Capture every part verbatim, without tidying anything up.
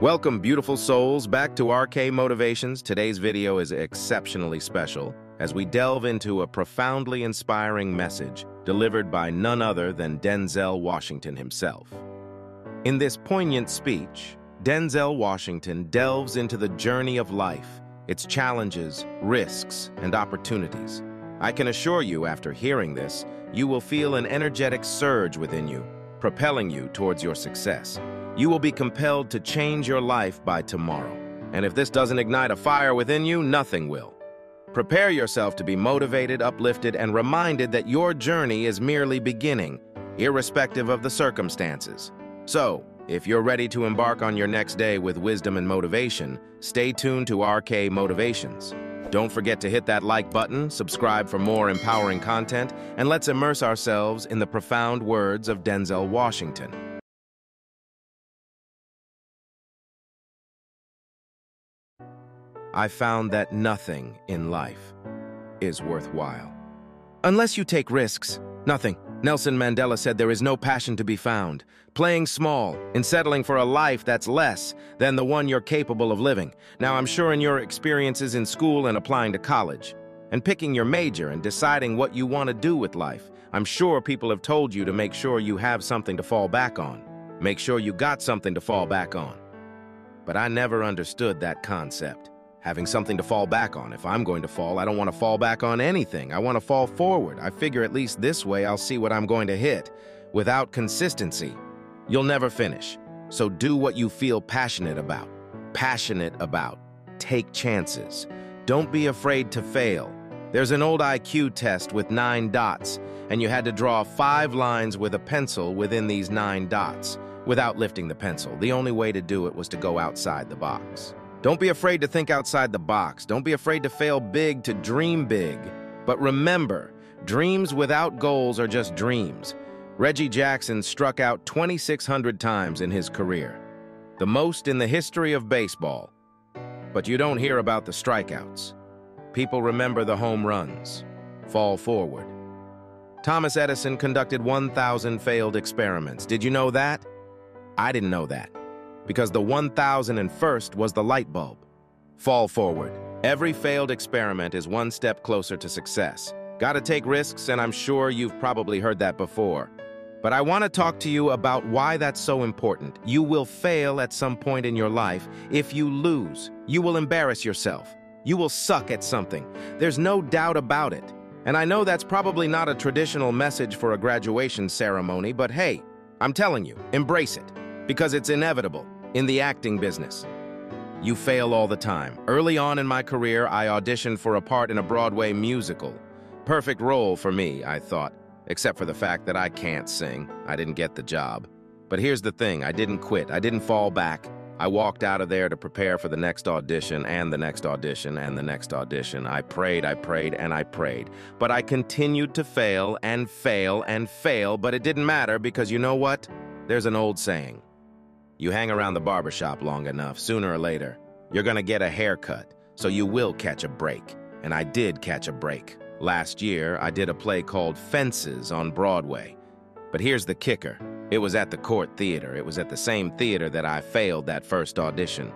Welcome, beautiful souls, back to R K Motivations. Today's video is exceptionally special as we delve into a profoundly inspiring message delivered by none other than Denzel Washington himself. In this poignant speech, Denzel Washington delves into the journey of life, its challenges, risks, and opportunities. I can assure you, after hearing this, you will feel an energetic surge within you, propelling you towards your success. You will be compelled to change your life by tomorrow. And if this doesn't ignite a fire within you, nothing will. Prepare yourself to be motivated, uplifted, and reminded that your journey is merely beginning, irrespective of the circumstances. So, if you're ready to embark on your next day with wisdom and motivation, stay tuned to R K Motivations. Don't forget to hit that like button, subscribe for more empowering content, and let's immerse ourselves in the profound words of Denzel Washington. I found that nothing in life is worthwhile. Unless you take risks, nothing. Nelson Mandela said there is no passion to be found. Playing small and settling for a life that's less than the one you're capable of living. Now, I'm sure in your experiences in school and applying to college and picking your major and deciding what you want to do with life, I'm sure people have told you to make sure you have something to fall back on. Make sure you got something to fall back on. But I never understood that concept. Having something to fall back on. If I'm going to fall, I don't want to fall back on anything. I want to fall forward. I figure at least this way I'll see what I'm going to hit. Without consistency, you'll never finish. So do what you feel passionate about. Passionate about. Take chances. Don't be afraid to fail. There's an old I Q test with nine dots, and you had to draw five lines with a pencil within these nine dots without lifting the pencil. The only way to do it was to go outside the box. Don't be afraid to think outside the box. Don't be afraid to fail big, to dream big. But remember, dreams without goals are just dreams. Reggie Jackson struck out twenty-six hundred times in his career, the most in the history of baseball. But you don't hear about the strikeouts. People remember the home runs. Fall forward. Thomas Edison conducted one thousand failed experiments. Did you know that? I didn't know that. Because the one thousand and first was the light bulb. Fall forward. Every failed experiment is one step closer to success. Gotta take risks, and I'm sure you've probably heard that before. But I wanna talk to you about why that's so important. You will fail at some point in your life. If you lose, you will embarrass yourself. You will suck at something. There's no doubt about it. And I know that's probably not a traditional message for a graduation ceremony, but hey, I'm telling you, embrace it. Because it's inevitable. In the acting business, you fail all the time. Early on in my career, I auditioned for a part in a Broadway musical. Perfect role for me, I thought, except for the fact that I can't sing. I didn't get the job. But here's the thing, I didn't quit, I didn't fall back. I walked out of there to prepare for the next audition and the next audition and the next audition. I prayed, I prayed, and I prayed. But I continued to fail and fail and fail, but it didn't matter because you know what? There's an old saying. You hang around the barbershop long enough, sooner or later, you're gonna get a haircut, so you will catch a break. And I did catch a break. Last year, I did a play called Fences on Broadway. But here's the kicker. It was at the Court Theater. It was at the same theater that I failed that first audition,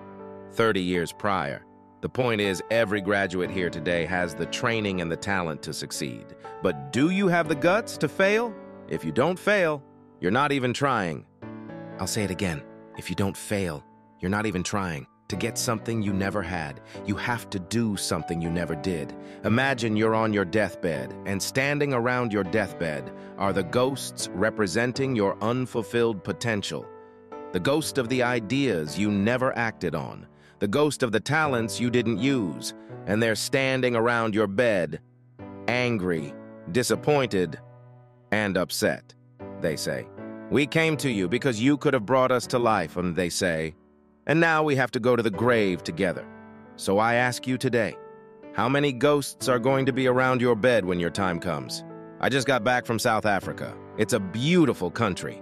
thirty years prior. The point is, every graduate here today has the training and the talent to succeed. But do you have the guts to fail? If you don't fail, you're not even trying. I'll say it again. If you don't fail, you're not even trying to get something you never had. You have to do something you never did. Imagine you're on your deathbed, and standing around your deathbed are the ghosts representing your unfulfilled potential. The ghost of the ideas you never acted on. The ghost of the talents you didn't use. And they're standing around your bed, angry, disappointed, and upset, they say. We came to you because you could have brought us to life, and they say, and now we have to go to the grave together. So I ask you today, how many ghosts are going to be around your bed when your time comes? I just got back from South Africa. It's a beautiful country.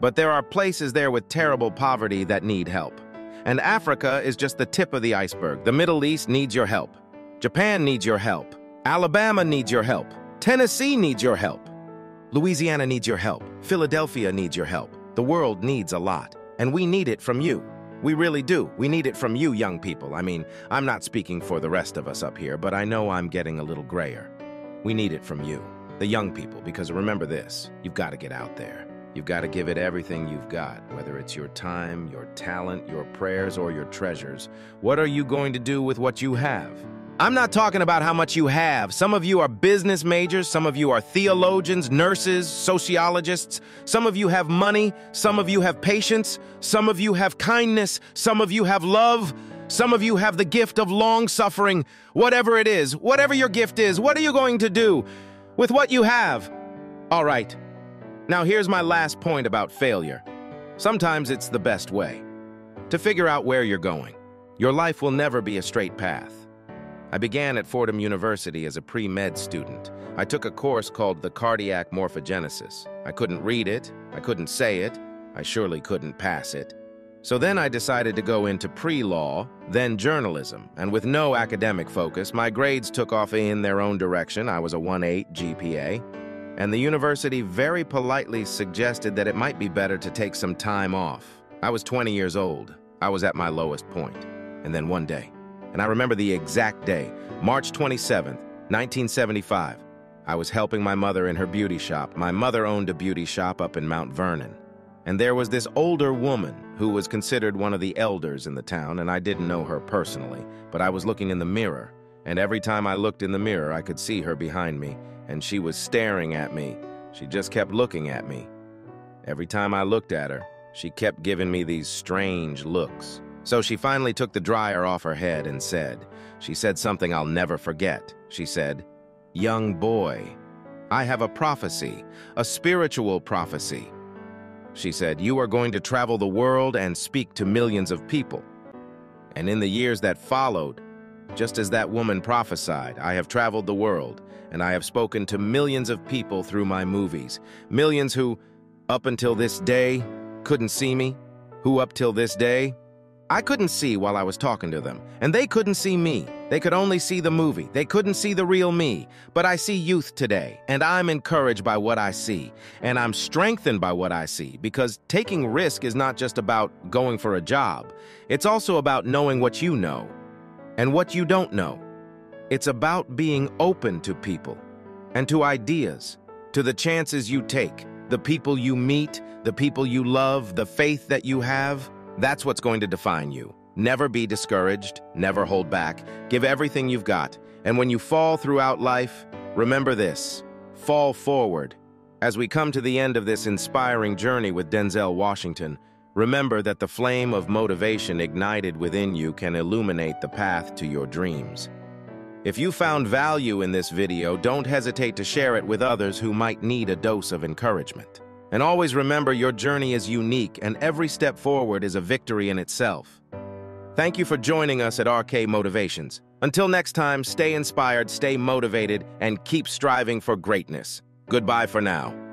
But there are places there with terrible poverty that need help. And Africa is just the tip of the iceberg. The Middle East needs your help. Japan needs your help. Alabama needs your help. Tennessee needs your help. Louisiana needs your help. Philadelphia needs your help. The world needs a lot, and we need it from you. We really do. We need it from you, young people. I mean, I'm not speaking for the rest of us up here, but I know I'm getting a little grayer. We need it from you, the young people, because remember this, you've got to get out there. You've got to give it everything you've got, whether it's your time, your talent, your prayers, or your treasures. What are you going to do with what you have? I'm not talking about how much you have. Some of you are business majors, some of you are theologians, nurses, sociologists, some of you have money, some of you have patience, some of you have kindness, some of you have love, some of you have the gift of long-suffering. Whatever it is, whatever your gift is, what are you going to do with what you have? All right, now here's my last point about failure. Sometimes it's the best way to figure out where you're going. Your life will never be a straight path. I began at Fordham University as a pre-med student. I took a course called the cardiac morphogenesis. I couldn't read it, I couldn't say it, I surely couldn't pass it. So then I decided to go into pre-law, then journalism, and with no academic focus, my grades took off in their own direction. I was a one point eight G P A, and the university very politely suggested that it might be better to take some time off. I was twenty years old. I was at my lowest point. And then one day, and I remember the exact day, March twenty-seventh, nineteen seventy-five. I was helping my mother in her beauty shop. My mother owned a beauty shop up in Mount Vernon. And there was this older woman who was considered one of the elders in the town, and I didn't know her personally, but I was looking in the mirror, and every time I looked in the mirror, I could see her behind me, and she was staring at me. She just kept looking at me. Every time I looked at her, she kept giving me these strange looks. So she finally took the dryer off her head and said, she said something I'll never forget. She said, "Young boy, I have a prophecy, a spiritual prophecy." She said, "You are going to travel the world and speak to millions of people." And in the years that followed, just as that woman prophesied, I have traveled the world and I have spoken to millions of people through my movies. Millions who, up until this day, couldn't see me, who up till this day, I couldn't see while I was talking to them, and they couldn't see me. They could only see the movie. They couldn't see the real me. But I see youth today, and I'm encouraged by what I see, and I'm strengthened by what I see, because taking risk is not just about going for a job. It's also about knowing what you know and what you don't know. It's about being open to people and to ideas, to the chances you take, the people you meet, the people you love, the faith that you have. That's what's going to define you. Never be discouraged, never hold back. Give everything you've got. And when you fall throughout life, remember this, fall forward. As we come to the end of this inspiring journey with Denzel Washington, remember that the flame of motivation ignited within you can illuminate the path to your dreams. If you found value in this video, don't hesitate to share it with others who might need a dose of encouragement. And always remember, your journey is unique, and every step forward is a victory in itself. Thank you for joining us at R K Motivations. Until next time, stay inspired, stay motivated, and keep striving for greatness. Goodbye for now.